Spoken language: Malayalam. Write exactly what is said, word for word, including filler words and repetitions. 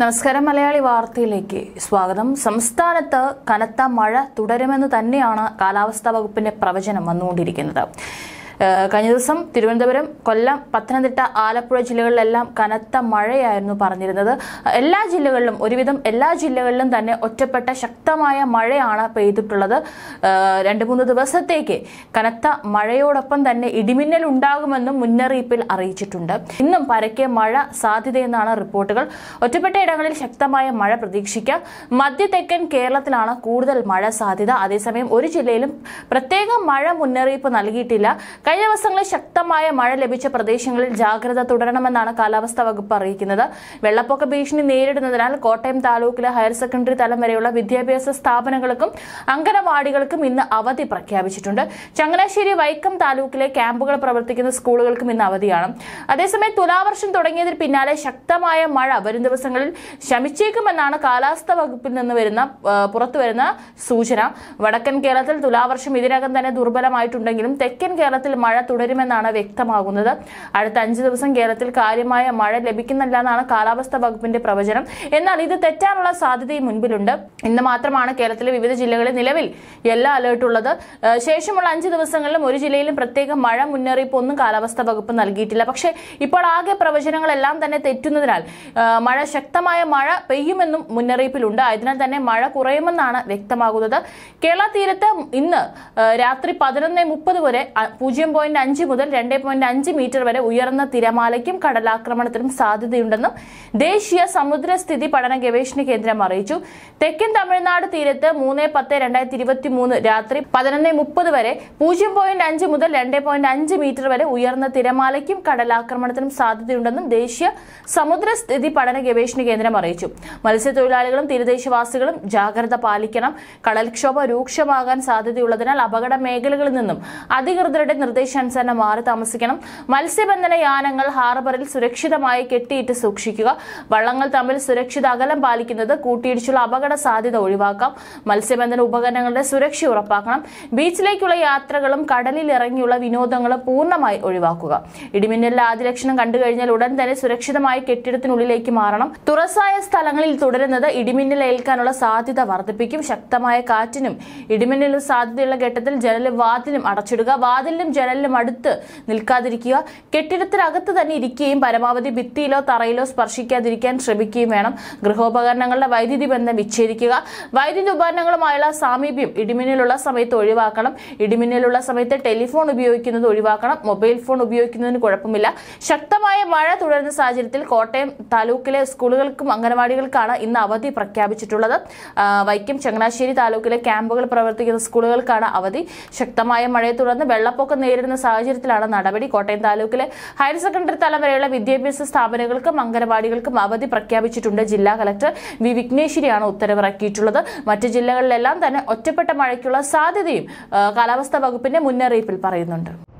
നമസ്കാരം മലയാളി വാർത്തയിലേക്ക് സ്വാഗതം. സംസ്ഥാനത്ത് കനത്ത മഴ തുടരുമെന്ന് തന്നെയാണ് കാലാവസ്ഥാ വകുപ്പിന്റെ പ്രവചനം വന്നുകൊണ്ടിരിക്കുന്നത്. കഴിഞ്ഞ ദിവസം തിരുവനന്തപുരം, കൊല്ലം, പത്തനംതിട്ട, ആലപ്പുഴ ജില്ലകളിലെല്ലാം കനത്ത മഴയായിരുന്നു പറഞ്ഞിരുന്നത്. എല്ലാ ജില്ലകളിലും ഒരുവിധം എല്ലാ ജില്ലകളിലും തന്നെ ഒറ്റപ്പെട്ട ശക്തമായ മഴയാണ് പെയ്തിട്ടുള്ളത്. രണ്ട് മൂന്ന് ദിവസത്തേക്ക് കനത്ത മഴയോടൊപ്പം തന്നെ ഇടിമിന്നൽ ഉണ്ടാകുമെന്നും മുന്നറിയിപ്പിൽ അറിയിച്ചിട്ടുണ്ട്. ഇന്നും പരക്കെ മഴ സാധ്യതയെന്നാണ് റിപ്പോർട്ടുകൾ. ഒറ്റപ്പെട്ട ഇടങ്ങളിൽ ശക്തമായ മഴ പ്രതീക്ഷിക്കാം. മധ്യ തെക്കൻ കേരളത്തിലാണ് കൂടുതൽ മഴ സാധ്യത. അതേസമയം ഒരു ജില്ലയിലും പ്രത്യേക മഴ മുന്നറിയിപ്പ് നൽകിയിട്ടില്ല. കഴിഞ്ഞ ദിവസങ്ങളിൽ ശക്തമായ മഴ ലഭിച്ച പ്രദേശങ്ങളിൽ ജാഗ്രത തുടരണമെന്നാണ് കാലാവസ്ഥാ വകുപ്പ് അറിയിക്കുന്നത്. വെള്ളപ്പൊക്ക ഭീഷണി നേരിടുന്നതിനാൽ കോട്ടയം താലൂക്കിലെ ഹയർ സെക്കൻഡറി തലം വരെയുള്ള വിദ്യാഭ്യാസ സ്ഥാപനങ്ങൾക്കും അംഗനവാടികൾക്കും ഇന്ന് അവധി പ്രഖ്യാപിച്ചിട്ടുണ്ട്. ചങ്ങനാശ്ശേരി, വൈക്കം താലൂക്കിലെ ക്യാമ്പുകൾ പ്രവർത്തിക്കുന്ന സ്കൂളുകൾക്കും ഇന്ന് അവധിയാണ്. അതേസമയം തുലാവർഷം തുടങ്ങിയതിന് പിന്നാലെ ശക്തമായ മഴ വരും ദിവസങ്ങളിൽ ശമിച്ചേക്കുമെന്നാണ് കാലാവസ്ഥാ വകുപ്പിൽ നിന്ന് വരുന്ന പുറത്തുവരുന്ന സൂചന. വടക്കൻ കേരളത്തിൽ തുലാവർഷം ഇതിനകം തന്നെ ദുർബലമായിട്ടുണ്ടെങ്കിലും തെക്കൻ കേരളത്തിൽ മഴ തുടരുമെന്നാണ് വ്യക്തമാകുന്നത്. അടുത്ത അഞ്ചു ദിവസം കേരളത്തിൽ കാര്യമായ മഴ ലഭിക്കുന്നില്ല എന്നാണ് കാലാവസ്ഥാ വകുപ്പിന്റെ പ്രവചനം. എന്നാൽ ഇത് തെറ്റാനുള്ള സാധ്യതയും മുൻപിലുണ്ട്. ഇന്ന് മാത്രമാണ് കേരളത്തിലെ വിവിധ ജില്ലകളിൽ നിലവിൽ യെല്ലോ അലേർട്ട് ഉള്ളത്. ശേഷമുള്ള അഞ്ചു ദിവസങ്ങളിലും ഒരു ജില്ലയിലും പ്രത്യേക മഴ മുന്നറിയിപ്പ് ഒന്നും കാലാവസ്ഥാ വകുപ്പ് നൽകിയിട്ടില്ല. പക്ഷേ ഇപ്പോൾ ആകെ പ്രവചനങ്ങളെല്ലാം തന്നെ തെറ്റുന്നതിനാൽ മഴ ശക്തമായ മഴ പെയ്യുമെന്നും മുന്നറിയിപ്പിലുണ്ട്. ആയതിനാൽ തന്നെ മഴ കുറയുമെന്നാണ് വ്യക്തമാകുന്നത്. കേരള തീരത്ത് ഇന്ന് രാത്രി പതിനൊന്ന് മുപ്പത് വരെ പൂജ്യം പോയിന്റ് അഞ്ച് മുതൽ രണ്ട് പോയിന്റ് അഞ്ച് മീറ്റർ വരെ ഉയർന്ന തിരമാലയ്ക്കും കടലാക്രമണത്തിനും സാധ്യതയുണ്ടെന്നും ദേശീയ സമുദ്ര സ്ഥിതി പഠന ഗവേഷണ കേന്ദ്രം അറിയിച്ചു. തെക്കൻ തമിഴ്നാട് തീരത്ത് മൂന്ന് പത്ത് രണ്ടായിരത്തി ഇരുപത്തി മൂന്ന് രാത്രി പതിനൊന്ന് മുപ്പത് വരെ പൂജ്യം പോയിന്റ് അഞ്ച് മുതൽ രണ്ട് പോയിന്റ് അഞ്ച് മീറ്റർ വരെ ഉയർന്ന തിരമാലയ്ക്കും കടലാക്രമണത്തിനും സാധ്യതയുണ്ടെന്നും ദേശീയ സമുദ്ര സ്ഥിതി പഠന ഗവേഷണ കേന്ദ്രം അറിയിച്ചു. മത്സ്യത്തൊഴിലാളികളും തീരദേശവാസികളും ജാഗ്രത പാലിക്കണം. കടൽക്ഷോഭം രൂക്ഷമാകാൻ സാധ്യതയുള്ളതിനാൽ അപകട മേഖലകളിൽ നിന്നും അധികൃതരുടെ നിർദ്ദേശാനുസരണം മാറി താമസിക്കണം. മത്സ്യബന്ധന യാനങ്ങൾ ഹാർബറിൽ സുരക്ഷിതമായി കെട്ടിയിട്ട് സൂക്ഷിക്കുക. വള്ളങ്ങൾ തമ്മിൽ സുരക്ഷിത അകലം പാലിക്കുന്നത് കൂട്ടിയിടിച്ചുള്ള അപകട സാധ്യത ഒഴിവാക്കാം. മത്സ്യബന്ധന ഉപകരണങ്ങളുടെ സുരക്ഷ ഉറപ്പാക്കണം. ബീച്ചിലേക്കുള്ള യാത്രകളും കടലിൽ ഇറങ്ങിയുള്ള വിനോദങ്ങളും പൂർണ്ണമായി ഒഴിവാക്കുക. ഇടിമിന്നലിന്റെ ആദ്യ ലക്ഷണം കണ്ടുകഴിഞ്ഞാൽ ഉടൻ തന്നെ സുരക്ഷിതമായ കെട്ടിടത്തിനുള്ളിലേക്ക് മാറണം. തുറസായ സ്ഥലങ്ങളിൽ തുടരുന്നത് ഇടിമിന്നൽ ഏൽക്കാനുള്ള സാധ്യത വർദ്ധിപ്പിക്കും. ശക്തമായ കാറ്റിനും ഇടിമിന്നലിനും സാധ്യതയുള്ള ഘട്ടത്തിൽ ജനലും വാതിലും അടച്ചിടുക. വാതിലിന് ജനലിലും അടുത്ത് നിൽക്കാതിരിക്കുക. കെട്ടിടത്തിനകത്ത് തന്നെ ഇരിക്കുകയും പരമാവധി ഭിത്തിയിലോ തറയിലോ സ്പർശിക്കാതിരിക്കാൻ ശ്രമിക്കുകയും വേണം. ഗൃഹോപകരണങ്ങളുടെ വൈദ്യുതി ബന്ധം വിച്ഛേദിക്കുക. വൈദ്യുതി ഉപകരണങ്ങളുമായുള്ള സാമീപ്യം ഇടിമിന്നലുള്ള സമയത്ത് ഒഴിവാക്കണം. ഇടിമിന്നലുള്ള സമയത്ത് ടെലിഫോൺ ഉപയോഗിക്കുന്നത് ഒഴിവാക്കണം. മൊബൈൽ ഫോൺ ഉപയോഗിക്കുന്നതിന് കുഴപ്പമില്ല. ശക്തമായ മഴ തുടരുന്ന സാഹചര്യത്തിൽ കോട്ടയം താലൂക്കിലെ സ്കൂളുകൾക്കും അംഗനവാടികൾക്കാണ് ഇന്ന് അവധി പ്രഖ്യാപിച്ചിട്ടുള്ളത്. വൈക്കം, ചങ്ങനാശ്ശേരി താലൂക്കിലെ ക്യാമ്പുകൾ പ്രവർത്തിക്കുന്ന സ്കൂളുകൾക്കാണ് അവധി. ശക്തമായ മഴയെ തുടർന്ന് വെള്ളപ്പൊക്കം നേരിടുന്ന സാഹചര്യത്തിലാണ് നടപടി. കോട്ടയം താലൂക്കിലെ ഹയർ സെക്കൻഡറി തലം വരെയുള്ള വിദ്യാഭ്യാസ സ്ഥാപനങ്ങൾക്കും അംഗനവാടികൾക്കും അവധി പ്രഖ്യാപിച്ചിട്ടുണ്ട്. ജില്ലാ കളക്ടർ വി വിഘ്നേശ്വരിയാണ് ഉത്തരവിറക്കിയിട്ടുള്ളത്. മറ്റ് ജില്ലകളിലെല്ലാം തന്നെ ഒറ്റപ്പെട്ട മഴയ്ക്കുള്ള സാധ്യതയും കാലാവസ്ഥാ വകുപ്പിന്റെ മുന്നറിയിപ്പിൽ പറയുന്നുണ്ട്.